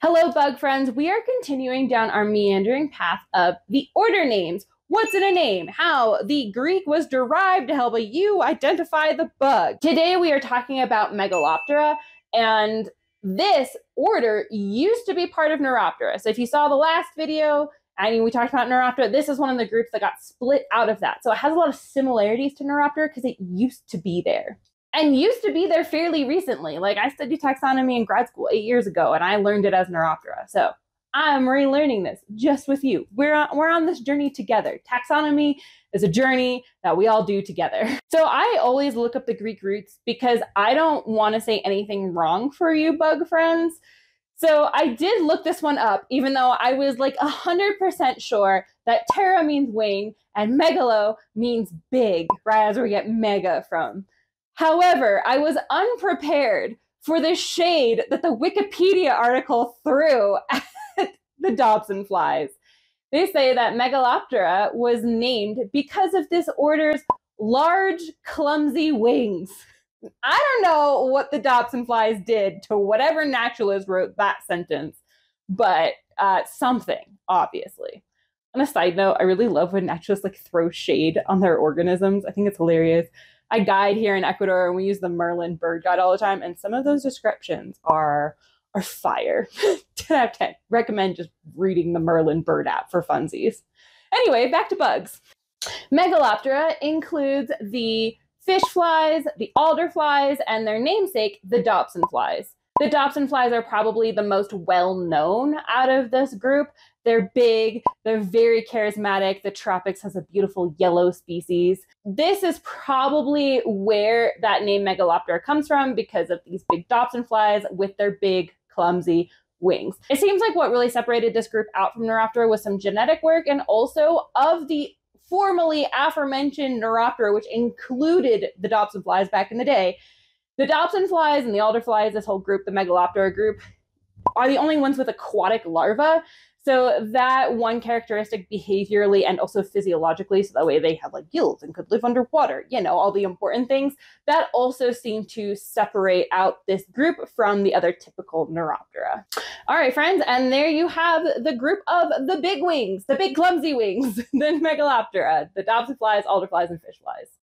Hello, bug friends. We are continuing down our meandering path of the order names. What's in a name? How the Greek was derived to help you identify the bug. Today we are talking about Megaloptera, and this order used to be part of Neuroptera. So if you saw the last video, we talked about Neuroptera. This is one of the groups that got split out of that. So it has a lot of similarities to Neuroptera because it used to be there. And used to be there fairly recently. Like, I studied taxonomy in grad school 8 years ago, and I learned it as Neuroptera. So I'm relearning this just with you. We're on this journey together. Taxonomy is a journey that we all do together. So I always look up the Greek roots because I don't want to say anything wrong for you, bug friends. So I did look this one up, even though I was like 100% sure that terra means wing and megalo means big, right? As we get mega from. However, I was unprepared for the shade that the Wikipedia article threw at the Dobsonflies. They say that Megaloptera was named because of this order's large, clumsy wings. I don't know what the Dobsonflies did to whatever naturalist wrote that sentence, but something, obviously. On a side note, I really love when naturalists like throw shade on their organisms. I think it's hilarious. I guide here in Ecuador, and we use the Merlin bird guide all the time. And some of those descriptions are fire. 10 out of 10. Recommend just reading the Merlin bird app for funsies. Anyway, back to bugs. Megaloptera includes the fishflies, the alderflies, and their namesake, the Dobsonflies. The Dobsonflies are probably the most well-known out of this group. They're big, they're very charismatic. The tropics has a beautiful yellow species. This is probably where that name Megaloptera comes from because of these big Dobsonflies with their big, clumsy wings. It seems like what really separated this group out from Neuroptera was some genetic work, and also of the formerly aforementioned Neuroptera, which included the Dobsonflies back in the day. The Dobsonflies and the alderflies, this whole group, the Megaloptera group, are the only ones with aquatic larvae. So that one characteristic behaviorally and also physiologically, so that way they have like gills and could live underwater, you know, all the important things, that also seemed to separate out this group from the other typical Neuroptera. All right, friends, and there you have the group of the big wings, the big clumsy wings, the Megaloptera, the Dobsonflies, alderflies, and fishflies.